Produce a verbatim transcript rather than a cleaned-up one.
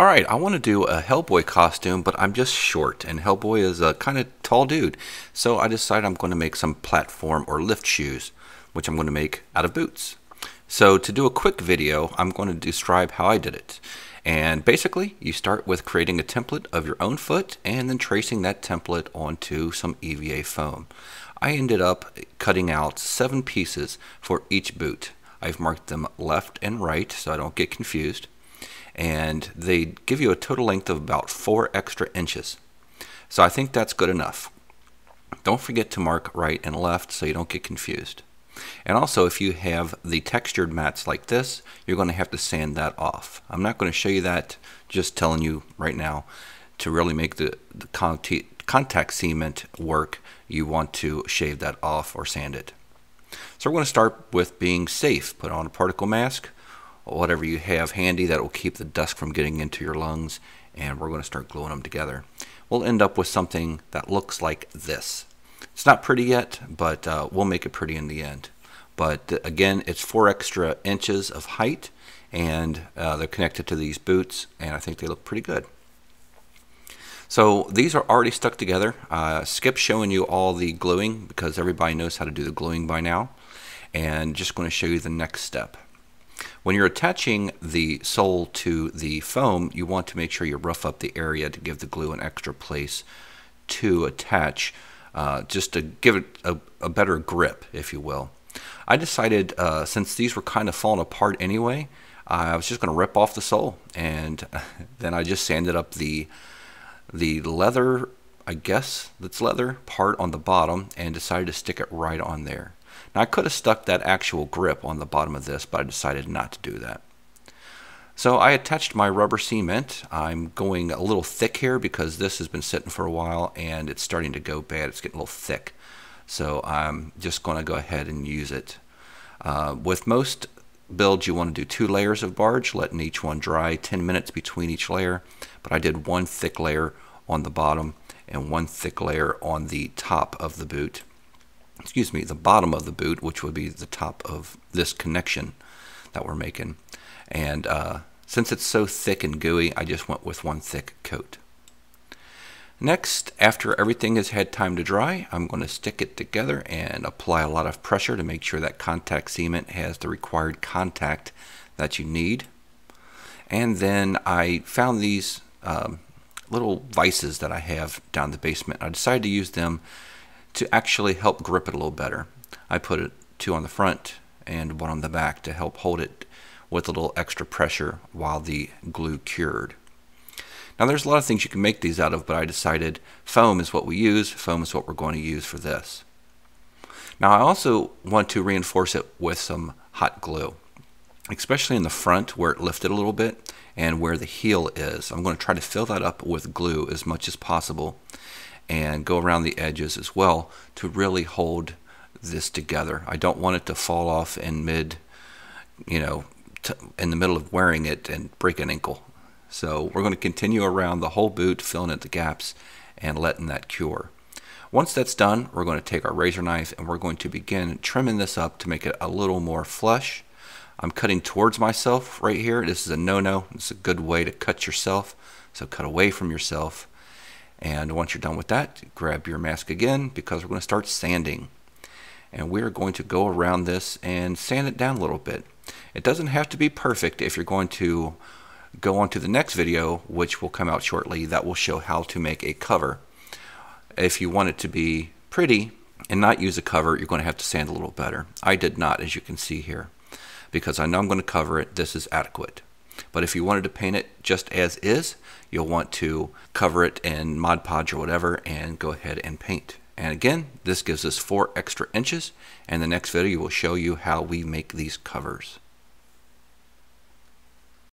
Alright, I want to do a Hellboy costume, but I'm just short, and Hellboy is a kind of tall dude. So I decided I'm going to make some platform or lift shoes, which I'm going to make out of boots. So to do a quick video, I'm going to describe how I did it. And basically, you start with creating a template of your own foot and then tracing that template onto some E V A foam. I ended up cutting out seven pieces for each boot. I've marked them left and right so I don't get confused. And they give you a total length of about four extra inches. So I think that's good enough. Don't forget to mark right and left so you don't get confused. And also, if you have the textured mats like this, you're going to have to sand that off. I'm not going to show you that, just telling you right now, to really make the, the contact cement work, you want to shave that off or sand it. So we're going to start with being safe. Put on a particle mask, whatever you have handy that will keep the dust from getting into your lungs, and we're going to start gluing them together. We'll end up with something that looks like this. It's not pretty yet, but uh, we'll make it pretty in the end. But again, it's four extra inches of height, and uh, they're connected to these boots, and I think they look pretty good. So these are already stuck together. Uh, skip showing you all the gluing because everybody knows how to do the gluing by now, and just going to show you the next step. When you're attaching the sole to the foam, you want to make sure you rough up the area to give the glue an extra place to attach, uh, just to give it a, a better grip, if you will. I decided, uh, since these were kind of falling apart anyway, uh, I was just going to rip off the sole, and then I just sanded up the, the leather, I guess that's leather, part on the bottom, and decided to stick it right on there. Now, I could have stuck that actual grip on the bottom of this, but I decided not to do that. So I attached my rubber cement. I'm going a little thick here because this has been sitting for a while and it's starting to go bad. It's getting a little thick. So I'm just going to go ahead and use it. Uh, with most builds, you want to do two layers of barge, letting each one dry, ten minutes between each layer. But I did one thick layer on the bottom and one thick layer on the top of the boot. excuse me, the bottom of the boot, which would be the top of this connection that we're making. And uh, since it's so thick and gooey, I just went with one thick coat. Next, after everything has had time to dry, I'm going to stick it together and apply a lot of pressure to make sure that contact cement has the required contact that you need. And then I found these um, little vices that I have down the basement. I decided to use them to actually help grip it a little better. I put it two on the front and one on the back to help hold it with a little extra pressure while the glue cured. Now, there's a lot of things you can make these out of, but I decided foam is what we use. Foam is what we're going to use for this. Now, I also want to reinforce it with some hot glue, especially in the front where it lifted a little bit and where the heel is. I'm going to try to fill that up with glue as much as possible and go around the edges as well to really hold this together. I don't want it to fall off in mid, you know, t in the middle of wearing it and break an ankle. So we're going to continue around the whole boot, filling in the gaps and letting that cure. Once that's done, we're going to take our razor knife and we're going to begin trimming this up to make it a little more flush. I'm cutting towards myself right here. This is a no-no. It's a good way to cut yourself. So cut away from yourself. And once you're done with that, grab your mask again because we're going to start sanding. And we're going to go around this and sand it down a little bit. It doesn't have to be perfect if you're going to go on to the next video, which will come out shortly, that will show how to make a cover. If you want it to be pretty and not use a cover, you're going to have to sand a little better. I did not, as you can see here, because I know I'm going to cover it. This is adequate. But if you wanted to paint it just as is, you'll want to cover it in Mod Podge or whatever and go ahead and paint. And again, this gives us four extra inches, and the next video will show you how we make these covers.